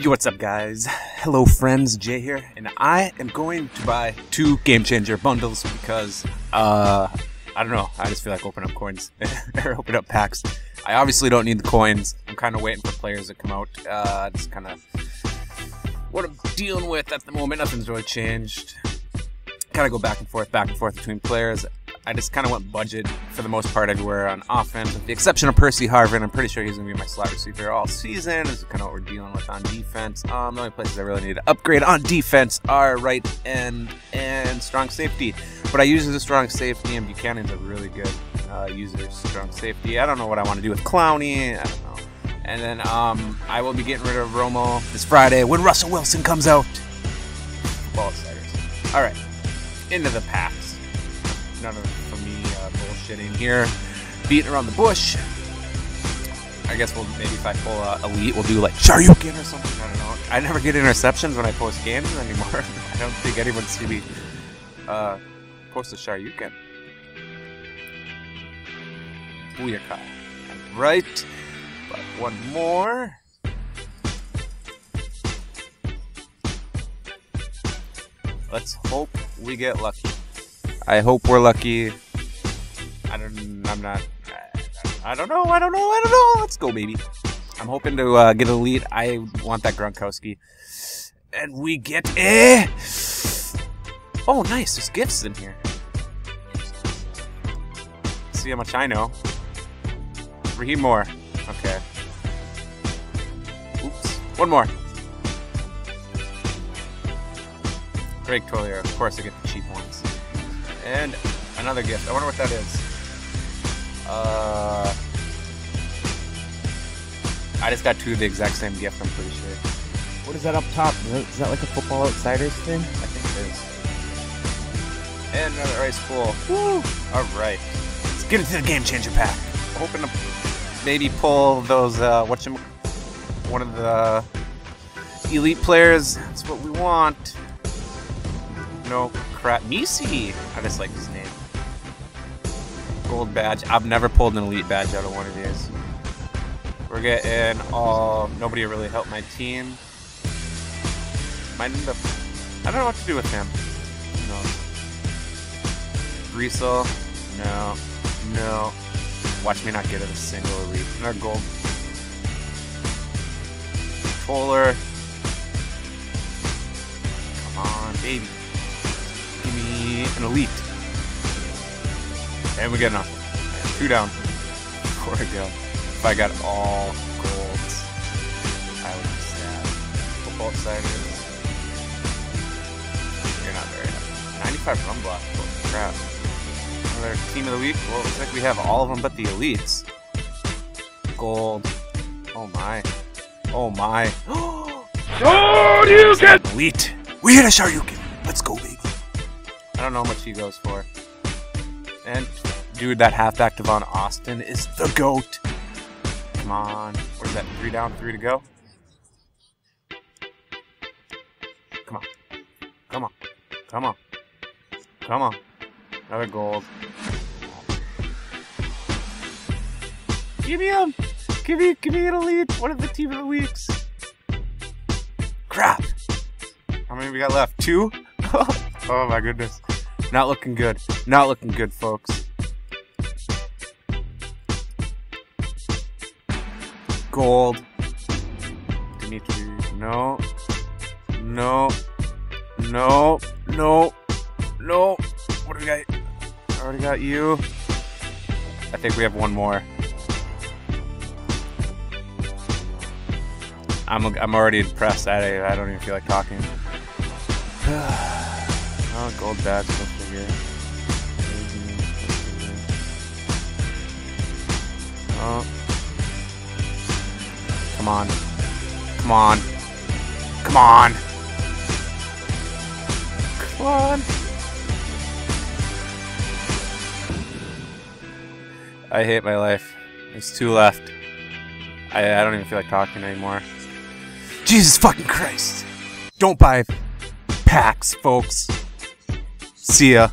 Yo, what's up guys? Hello friends, Jay here, and I am going to buy 2 Game Changer bundles because, I don't know, I just feel like opening up coins, or opening up packs. I obviously don't need the coins. I'm kind of waiting for players to come out. That's kind of what I'm dealing with at the moment. Nothing's really changed. Kind of go back and forth between players. I just kind of went budget for the most part everywhere on offense, with the exception of Percy Harvin. I'm pretty sure he's going to be my slot receiver all season. This is kind of what we're dealing with on defense. The only places I really need to upgrade on defense are right end and strong safety. But I use the strong safety, and Buchanan's a really good user of strong safety. I don't know what I want to do with Clowney. I don't know. And then I will be getting rid of Romo this Friday when Russell Wilson comes out. Football Outsiders. All right, into the packs. None of for me bullshitting here, beating around the bush. I guess we'll maybe if I pull elite, we'll do like Shoryuken or something. I don't know. I never get interceptions when I post games anymore. I don't think anyone see me post a Shoryuken. Booyaka. Right, but one more. Let's hope we get lucky. I hope we're lucky. I don't know. Let's go, baby. I'm hoping to get a lead. I want that Gronkowski. And we get a... Oh, nice. There's gifts in here. Let's see how much I know. Raheem Moore. Okay. Oops. One more. Greg Tolliver. Of course, I get the cheap ones. And another gift. I wonder what that is. I just got 2 of the exact same gift, I'm pretty sure. What is that up top? Is that like a Football Outsiders thing? I think it is. And another ice pool. Woo! Alright. Let's get into the Game Changer pack. I'm hoping to maybe pull those, one of the elite players. That's what we want. No, Prat Misi. I just like his name. Gold badge. I've never pulled an elite badge out of one of these. We're getting all. Nobody really helped my team. I don't know what to do with him. No. Riesel. No. No. Watch me not get it a single elite. No gold. Polar. Come on, baby. An elite. And we get enough. 2 down. Before I go. If I got all golds, I would be sad. Football Outsiders. You're not very happy. 95 run block. Holy crap. Another team of the week. Well, it looks like we have all of them but the elites. Gold. Oh my. Oh my. Oh, you get elite. We hit a Shoryuken. Let's go, baby. I don't know how much he goes for. And, dude, that halfback Devon Austin is the GOAT. Come on. Where's that? 3 down, 3 to go? Come on. Come on. Come on. Come on. Another gold. Give me him. Give me an elite. One of the team of the weeks. Crap. How many we got left? 2? Oh my goodness. Not looking good. Not looking good, folks. Gold. Dimitri. No. No. No. No. No. What do we got? I already got you. I think we have one more. I'm already depressed. I don't even feel like talking. Oh, gold badge, go figure. Oh. Come on. Come on. Come on. Come on. I hate my life. There's 2 left. I don't even feel like talking anymore. Jesus fucking Christ. Don't buy packs, folks. See ya.